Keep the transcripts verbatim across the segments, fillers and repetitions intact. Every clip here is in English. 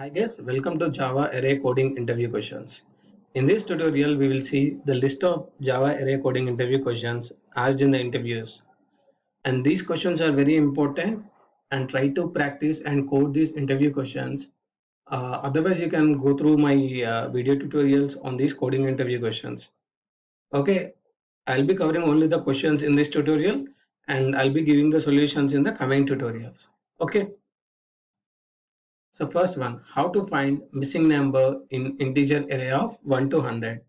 Hi guys, welcome to Java Array Coding Interview Questions. In this tutorial, we will see the list of Java Array Coding Interview Questions asked in the interviews. And these questions are very important, and try to practice and code these interview questions. Uh, otherwise, you can go through my uh, video tutorials on these coding interview questions. Okay, I'll be covering only the questions in this tutorial, and I'll be giving the solutions in the coming tutorials. Okay. So first one, how to find missing number in integer array of one to one hundred.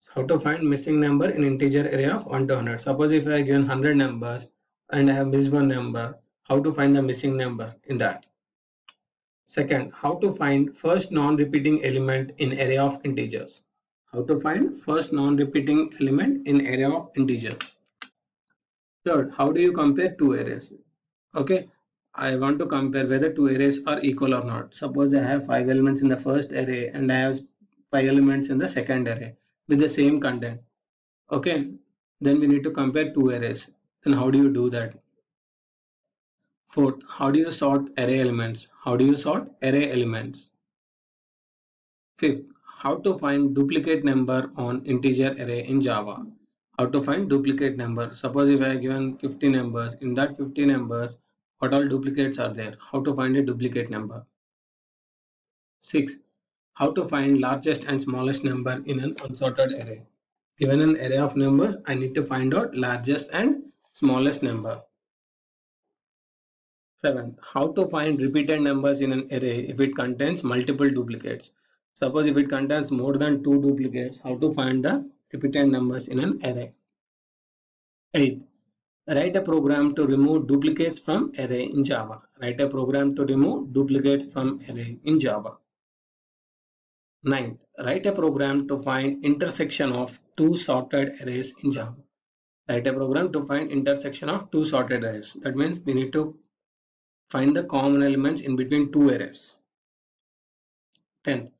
So how to find missing number in integer array of one to one hundred. Suppose if I have given one hundred numbers and I have missed one number, how to find the missing number in that. Second, how to find first non-repeating element in array of integers. How to find first non-repeating element in array of integers. Third, how do you compare two arrays? Okay. I want to compare whether two arrays are equal or not. Suppose I have five elements in the first array and I have five elements in the second array with the same content. Okay, then we need to compare two arrays. Then how do you do that? Fourth, how do you sort array elements? How do you sort array elements? Fifth, how to find duplicate number on integer array in Java. How to find duplicate number. Suppose if I have given fifty numbers, in that fifty numbers, what all duplicates are there? How to find a duplicate number? Six. How to find largest and smallest number in an unsorted array. Given an array of numbers, I need to find out largest and smallest number. Seven. How to find repeated numbers in an array if it contains multiple duplicates. Suppose if it contains more than two duplicates, how to find the repeated numbers in an array. Eight. Write a program to remove duplicates from array in Java. Write a program to remove duplicates from array in Java. Ninth, write a program to find intersection of two sorted arrays in Java. Write a program to find intersection of two sorted arrays. That means we need to find the common elements in between two arrays. Tenth,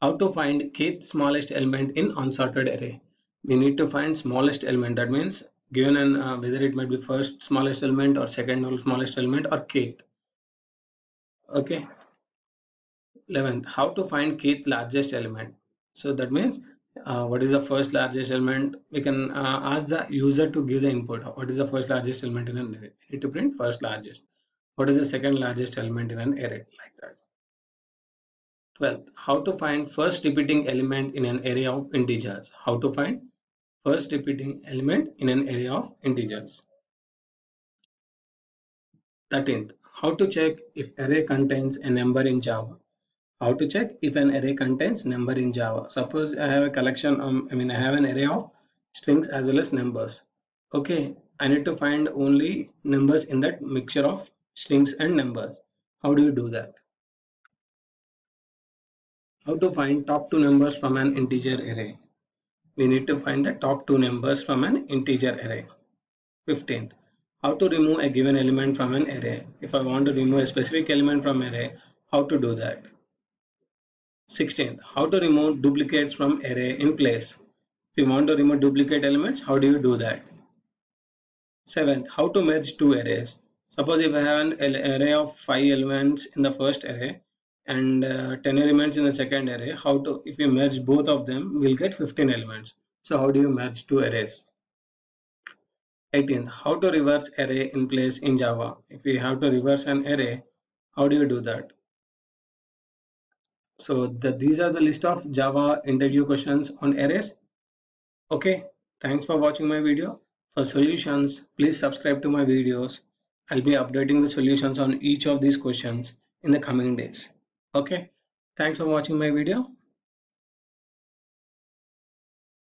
how to find kth smallest element in unsorted array. We need to find smallest element. That means given an uh, whether it might be first smallest element or second smallest element or kth. Okay. eleventh, how to find kth largest element. So that means uh, what is the first largest element? We can uh, ask the user to give the input. What is the first largest element in an array? We need to print first largest. What is the second largest element in an array? Like that. twelfth, how to find first repeating element in an array of integers. How to find first repeating element in an array of integers. thirteenth, how to check if array contains a number in Java. How to check if an array contains number in Java. Suppose I have a collection, um, I mean I have an array of strings as well as numbers. Okay, I need to find only numbers in that mixture of strings and numbers. How do you do that? How to find top two numbers from an integer array. We need to find the top two numbers from an integer array. fifteenth, how to remove a given element from an array. If I want to remove a specific element from an array, how to do that? sixteenth, how to remove duplicates from array in place. If you want to remove duplicate elements, how do you do that? seventh, how to merge two arrays. Suppose if I have an array of five elements in the first array, and uh, ten elements in the second array, how to if you merge both of them, we'll get fifteen elements. So how do you merge two arrays? eighteenth, how to reverse array in place in Java. If you have to reverse an array, how do you do that? So the, these are the list of Java interview questions on arrays. Okay, thanks for watching my video. For solutions, please subscribe to my videos. I'll be updating the solutions on each of these questions in the coming days. Okay, thanks for watching my video.